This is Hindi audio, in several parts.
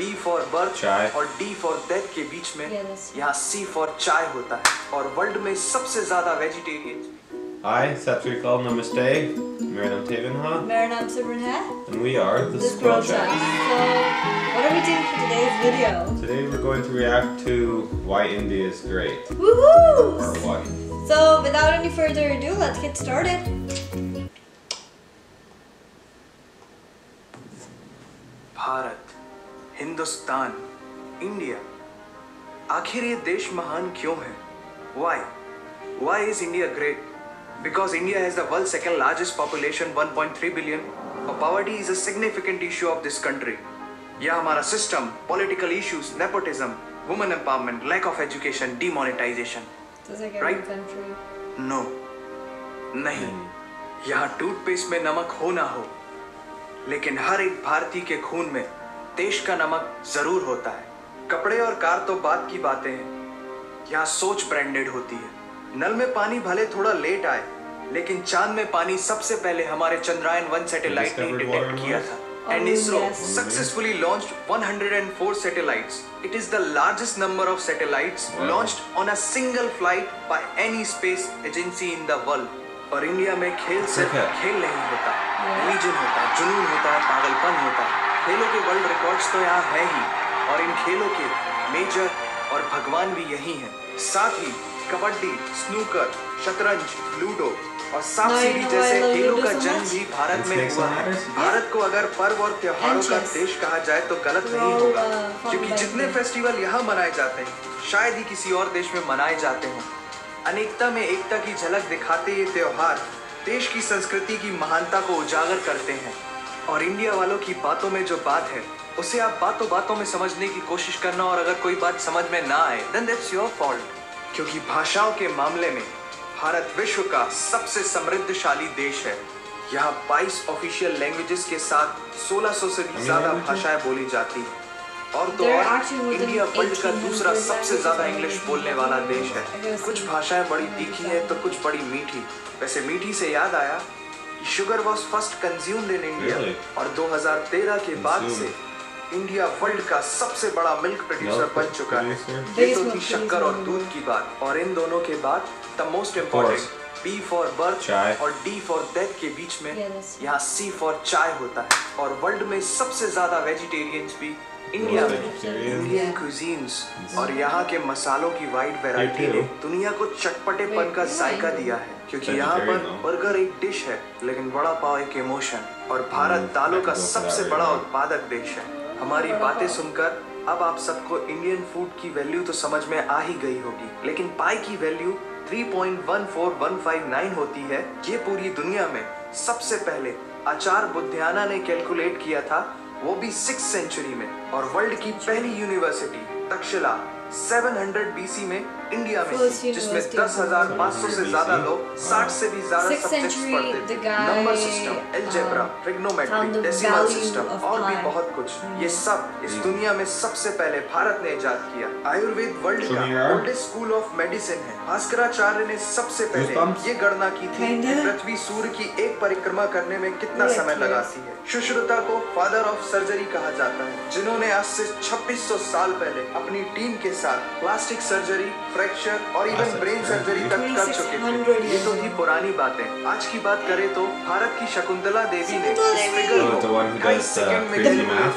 बी फॉर बर्थ और डी फॉर डेथ के बीच में यहाँ सी फॉर चाय होता है और वर्ल्ड में सबसे ज्यादा vegetarian. Hi, Sat Sri Akal, Namaste. Mera naam Tevan ha. Mera naam Simran hai. And we are the Scroll Chat. So, what are we doing for today's video? Today we're going to react to why India is great. Woohoo! Part 1. So, without any further ado, let's get started. Bharat, Hindustan, India. आखिर ये देश महान क्यों है? Why? Why is India great? Because India has the world's second largest population, 1.3 billion, poverty is a significant issue of this country. यह हमारा system, political issues, nepotism, women empowerment, lack of education, demonetization. Does it get right? Country? No. नहीं. यहाँ toothpaste में नमक हो ना हो, लेकिन हर एक भारतीय के खून में देश का नमक जरूर होता है. कपड़े और कार तो बात की बातें हैं. यहाँ सोच ब्रांडेड होती है. नल में पानी भले थोड़ा लेट आए, लेकिन चांद में पानी सबसे पहले हमारे चंद्रयान 1 सैटेलाइट ने डिटेक्ट किया था. And ISRO successfully launched 104 satellites. It is the largest number of satellites launched on a single flight by any space agency in the world. और इंडिया में खेल सिर्फ खेल नहीं होता, रिलीजन होता, जुनून होता, पागलपन होता. खेलों के वर्ल्ड रिकॉर्ड्स तो यहाँ है ही, और इन खेलों के मेजर और भगवान भी यही है. साथ ही कबड्डी, स्नूकर, शतरंज, लूडो और सांप सीढ़ी जैसे खेलों का जन्म भी भारत में हुआ है. भारत को अगर पर्व और त्योहारों का देश कहा जाए तो गलत नहीं होगा, क्योंकि जितने फेस्टिवल यहाँ मनाए जाते हैं शायद ही किसी और देश में मनाए जाते हों. अनेकता में एकता की झलक दिखाते ये त्योहार देश की संस्कृति की महानता को उजागर करते हैं. और इंडिया वालों की बातों में जो बात है उसे आप बातों बातों में समझने की कोशिश करना, और अगर कोई बात समझ में ना आए देन दैट्स योर फॉल्ट, क्योंकि भाषाओं के मामले में भारत विश्व का सबसे समृद्धशाली देश है. यहाँ 22 ऑफिशियल लैंग्वेजेस के साथ 1600 से भी ज्यादा भाषाएं बोली जाती हैं. और तो और इंडिया वर्ल्ड का दूसरा सबसे ज्यादा इंग्लिश बोलने वाला देश है. कुछ भाषाएं बड़ी तीखी है तो कुछ बड़ी मीठी. वैसे मीठी से याद आया, sugar was first consumed in India. और 2013 के बाद से इंडिया वर्ल्ड का सबसे बड़ा मिल्क प्रोड्यूसर बन चुका है. ये तो थी शक्कर और दूध की बात. और इन दोनों के बाद the most important B for birth और डी फॉर डेथ के बीच में यहाँ सी फॉर चाय होता है. और वर्ल्ड में सबसे ज्यादा वेजिटेरियंस भी इंडिया में. इंडियन क्यूजीन्स और यहाँ के मसालों की वाइड वेराइटी ने दुनिया को चटपटेपन का जायका दिया है, क्योंकि यहाँ पर बर्गर एक डिश है लेकिन वड़ा पाव एक इमोशन. और भारत दालों का सबसे बड़ा उत्पादक देश है. हमारी बातें सुनकर अब आप सबको इंडियन फूड की वैल्यू तो समझ में आ ही गई होगी, लेकिन पाई की वैल्यू 3.14159 होती है. ये पूरी दुनिया में सबसे पहले आचार्य बुद्धियाना ने कैलकुलेट किया था, वो भी 6th सेंचुरी में. और वर्ल्ड की पहली यूनिवर्सिटी तक्षशिला 700 बीसी में इंडिया में, जिसमें 10,500 से ज्यादा लोग 60 से भी ज्यादा सब्जेक्ट्स पढ़ते. Number system, algebra, trigonometry, decimal system और भी बहुत कुछ. ये सब इस दुनिया में सबसे पहले भारत ने इजाद किया. आयुर्वेद वर्ल्ड का ओल्डेस्ट स्कूल ऑफ मेडिसिन है. भास्कराचार्य ने सबसे पहले ये गणना की थी कि पृथ्वी सूर्य की एक परिक्रमा करने में कितना समय लगाती है. सुश्रुता को फादर ऑफ सर्जरी कहा जाता है, जिन्होंने आज से 2600 साल पहले अपनी टीम के साथ प्लास्टिक सर्जरी, फ्रैक्चर और इवन ब्रेन सर्जरी तक कर चुके थे. ये तो ही पुरानी बातें. आज की बात करें तो भारत की शकुंतला देवी ने इस फिगर को 2 सेकंड में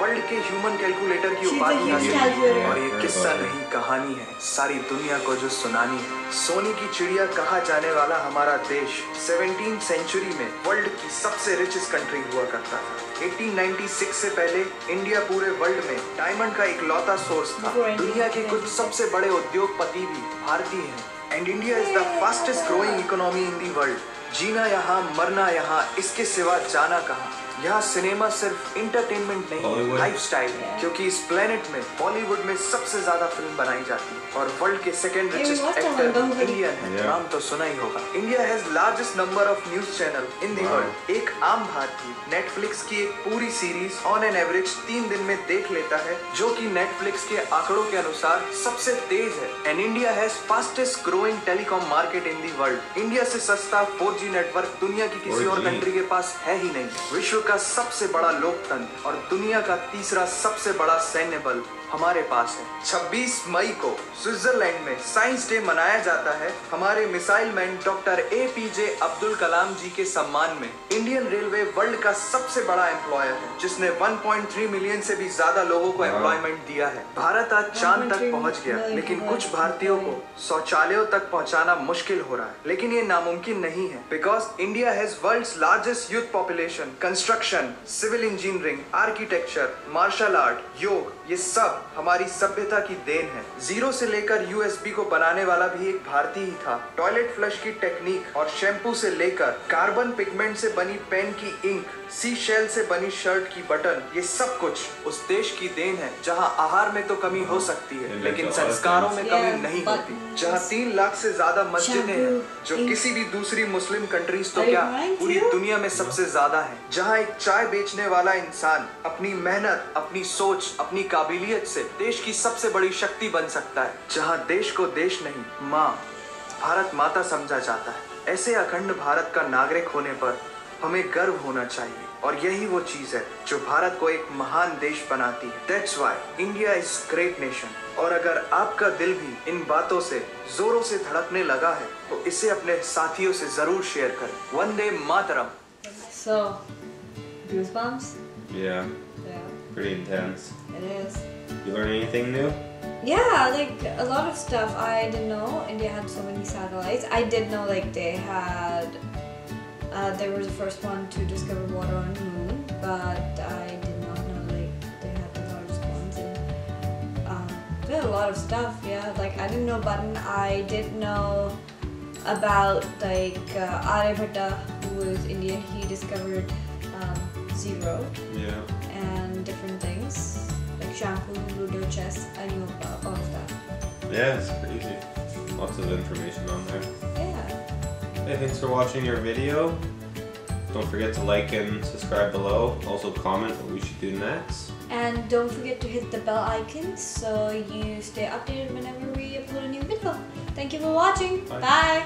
वर्ल्ड के ह्यूमन कैलकुलेटर की उपाधि हासिल की. और ये किस्सा नहीं कहानी है सारी दुनिया को जो सुनानी है. सोने की चिड़िया कहा जाने वाला हमारा देश 17th सेंचुरी में वर्ल्ड की सबसे रिचेस्ट कंट्री हुआ करता था. 1896 से पहले इंडिया पूरे वर्ल्ड में डायमंड का इकलौता सोर्स था. दुनिया के कुछ सबसे बड़े उद्योगपति भी भारतीय हैं. And India is the fastest growing economy in the world. जीना यहाँ, मरना यहाँ, इसके सिवा जाना कहाँ. यहाँ सिनेमा सिर्फ इंटरटेनमेंट नहीं, लाइफस्टाइल है, क्योंकि इस प्लेनेट में बॉलीवुड में सबसे ज्यादा फिल्म बनाई जाती है. और वर्ल्ड के सेकंड रिचेस्ट एक्टर इंडियन है, नाम तो सुना ही होगा. India has largest number of news channel in the world. एक आम भारतीय नेटफ्लिक्स की एक पूरी सीरीज ऑन एन एवरेज 3 दिन में देख लेता है, जो की नेटफ्लिक्स के आंकड़ों के अनुसार सबसे तेज है. And India has fastest growing telecom market in the world. India से सस्ता 4G नेटवर्क दुनिया की किसी और कंट्री के पास है ही नहीं. विश्व का सबसे बड़ा लोकतंत्र और दुनिया का तीसरा सबसे बड़ा सैन्य बल हमारे पास है। 26 मई को स्विट्जरलैंड में साइंस डे मनाया जाता है। हमारे missile man doctor A.P.J. Abdul Kalam ji के सम्मान में। इंडियन रेलवे वर्ल्ड का सबसे बड़ा एम्प्लॉयर है जिसने 1.3 मिलियन से भी ज्यादा लोगों को एम्प्लॉयमेंट दिया है। भारत आज चांद तक पहुंच गया, लेकिन कुछ भारतीयों को शौचालयों तक पहुँचाना मुश्किल हो रहा है, लेकिन ये नामुमकिन नहीं है because India has world's largest youth population. Construction, civil engineering, architecture, martial art, yoga, ये सब हमारी सभ्यता की देन है। 0 से लेकर USB को बनाने वाला भी एक भारतीय ही था। टॉयलेट फ्लश की टेक्निक और शैम्पू से लेकर कार्बन पिगमेंट से बनी पेन की इंक, सी शेल से बनी शर्ट की बटन, ये सब कुछ उस देश की देन है जहां आहार में तो कमी हो सकती है लेकिन संस्कारों में कमी नहीं होती। जहां 3 लाख से ज्यादा मस्जिदें हैं जो किसी भी दूसरी मुस्लिम कंट्रीज तो क्या पूरी दुनिया में सबसे ज्यादा है। जहाँ एक चाय बेचने वाला इंसान अपनी मेहनत, अपनी सोच, अपनी काबिलियत से देश की सबसे बड़ी शक्ति बन सकता है। जहाँ देश को देश नहीं, माँ भारत माता समझा जाता है। ऐसे अखंड भारत का नागरिक होने पर हमें गर्व होना चाहिए और यही वो चीज है जो भारत को एक महान देश बनाती है। That's why India is great nation. और अगर आपका दिल भी इन बातों से जोरों से धड़कने लगा है तो इसे अपने साथियों से जरूर शेयर करें। Vande Mataram. So, goosebumps? Yeah. Yeah. Pretty intense. It is. You learn anything new? Yeah, like a lot of stuff I didn't know. India had so many satellites. I did know like they had, they were the first one to discover water on the moon, but I did not know like they had the largest ones. And they had a lot of stuff. Yeah, like I didn't know button. I did know about like Aryabhatta, who was Indian. He discovered zero. Yeah. And different things. Shampoo, ludo, chess, I knew about all of that. Yeah, it's crazy. Lots of information on there. Yeah. Hey, thanks for watching our video. Don't forget to like and subscribe below. Also comment what we should do next. And don't forget to hit the bell icon so you stay updated whenever we upload a new video. Thank you for watching. Bye. Bye.